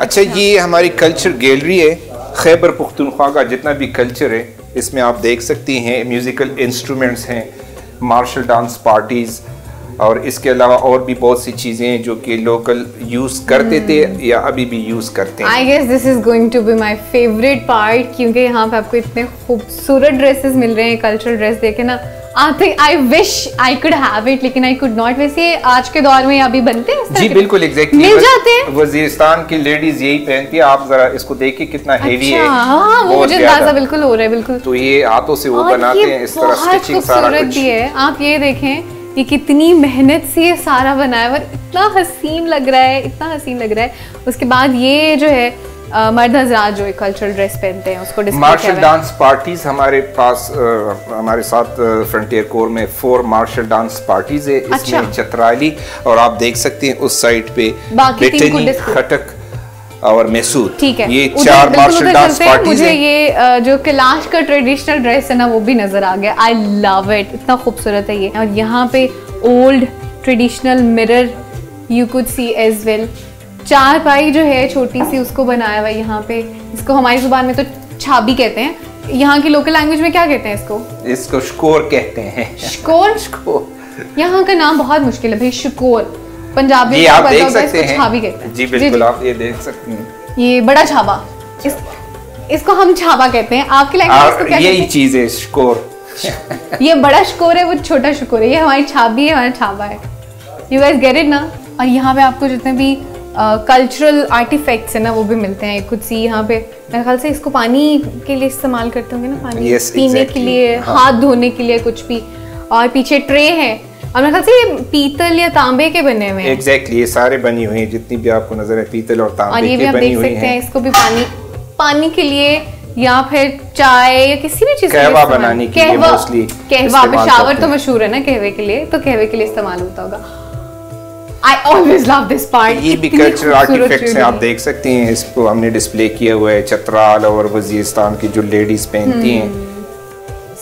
अच्छा, ये हमारी कल्चर गैलरी है। खैबर पख्तूनख्वा का जितना भी कल्चर है इसमें आप देख सकती हैं, म्यूज़िकल इंस्ट्रूमेंट्स हैं, मार्शल डांस पार्टीज़ और इसके अलावा और भी बहुत सी चीज़ें हैं जो कि लोकल यूज़ करते थे या अभी भी यूज़ करते हैं। I guess this is going to be my favourite part, क्योंकि यहाँ पे आपको इतने खूबसूरत ड्रेसेस मिल रहे हैं। कल्चरल ड्रेस देखे ना, I think I wish I could have it, लेकिन आई कुड नॉट। वैसे आज के दौर में अभी बनते हैं जी, बिल्कुल एग्जैक्टली मिल जाते हैं। वजीस्तान की लेडीज यही पहनती है। आप जरा इसको देखिए कितना हेवी है। हाँ, वो मुझे अंदाजा बिल्कुल हो रहा है। बिल्कुल, तो ये हाथों से वो बनाते हैं, इस तरह स्टिचिंग सारा कुछ है। आप ये देखें ये कितनी मेहनत से ये सारा बनाया और इतना हसीन लग रहा है, इतना हसीन लग रहा है। उसके बाद ये जो है मर्द हजरात जो कल्चरल ड्रेस पहनते हैं उसको डिस्प्ले किया है। मार्शल डांस पार्टीज हमारे पास हमारे साथ फ्रंटियर कोर में 4 मार्शल डांस पार्टीज है। इसमें अच्छा। चित्राली और आप देख सकते हैं उस साइड पे बेटनी, खटक और मसूद, ठीक है, ये 4 मार्शल डांस पार्टीज। मुझे ये जो कैलाश का ट्रेडिशनल ड्रेस है ना वो भी नजर आ गया। आई लव इट, इतना खूबसूरत है ये। और यहाँ पे old traditional mirror you could see as well. चारपाई जो है छोटी सी उसको बनाया हुआ है यहाँ पे। इसको हमारी जुबान में तो छाबी कहते हैं, यहाँ की लोकल लैंग्वेज में क्या कहते हैं इसको? इसको शिकोर कहते हैं। शिकोर, शिकोर यहाँ का नाम बहुत मुश्किल है भाई। शिकोर पंजाबी में आप देख सकते हैं, छाबी कहते हैं जी, बिल्कुल आप ये देख सकते हैं। ये बड़ा छावा, इसको हम छावा कहते हैं। आपकी लैंग्वेज में क्या कहते हैं? यही चीज है शिकोर। ये बड़ा शिकोर है, वो छोटा शिकोर है। ये हमारी छाबी है, हमारा छावा है। यू गाइस गेट इट ना। और यहाँ पे आपको जितने भी कल्चरल आर्टिफैक्ट्स है ना वो भी मिलते हैं। कुछ सी यहाँ पे मेरे ख्याल से इसको पानी के लिए इस्तेमाल करते होंगे ना, पानी पीने के लिए, हाथ धोने के लिए कुछ भी। और पीछे ट्रे है और मेरे ख्याल से ये पीतल या तांबे के बने हुए हैं। एग्जैक्टली, ये सारे बनी हुई हैं जितनी भी आपको नजर है, पीतल और तांबे के बनी हुई हैं। और ये भी आप देख सकते हैं, इसको भी पानी के लिए या फिर चाय या किसी भी चीज कहवा बनाने के लिए मोस्टली। कहवा पेशावर तो मशहूर है ना कहवे के लिए, तो कहवे के लिए इस्तेमाल होता होगा। I always love this part. ये भी कल्चरल आर्टिफैक्ट्स हैं, आप देख सकते हैं। इसको हमने डिस्प्ले किया हुआ है। चित्राल और वजीस्तान की जो लेडीज पहनती हैं,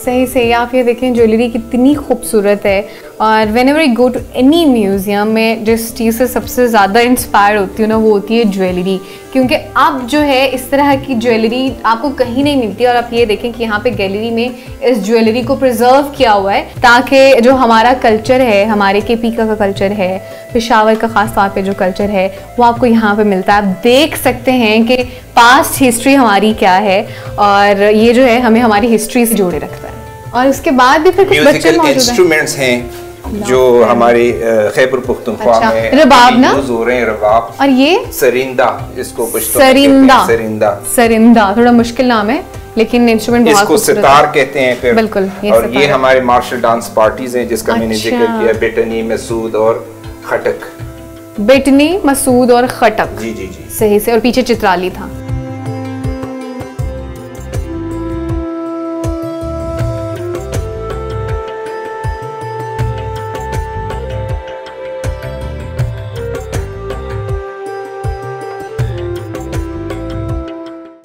सही सही। आप ये देखें ज्वेलरी कितनी खूबसूरत है। और whenever I go to any museum में जिस चीज़ से सबसे ज़्यादा इंस्पायर होती हूँ ना वो होती है ज्वेलरी, क्योंकि अब जो है इस तरह की ज्वेलरी आपको कहीं नहीं मिलती। और आप ये देखें कि यहाँ पे गैलरी में इस ज्वेलरी को प्रिजर्व किया हुआ है, ताकि जो हमारा कल्चर है, हमारे KP का कल्चर है, पेशावर का ख़ास तौर पे जो कल्चर है वो आपको यहाँ पे मिलता है। आप देख सकते हैं कि पास्ट हिस्ट्री हमारी क्या है और ये जो है हमें हमारी हिस्ट्री से जोड़े रखता है। और उसके बाद भी फिर कुछ बच्चे इंस्ट्रूमेंट्स हैं जो हमारे खैबर पख्तूनख्वा में रबाब ना यूज हो रहे हैं। रबाब और ये सरिंदा, इसको कुछ सरिंदा, सरिंदा थोड़ा मुश्किल नाम है लेकिन इंस्ट्रूमेंट बहुत इसको सितार कहते हैं फिर, बिल्कुल। और ये हमारे मार्शल डांस पार्टीज हैं जिसका मैंने जिक्र किया, बेटनी मसूद और खटक। बेटनी मसूद और खटक, जी जी जी सही से। और पीछे चित्राली था।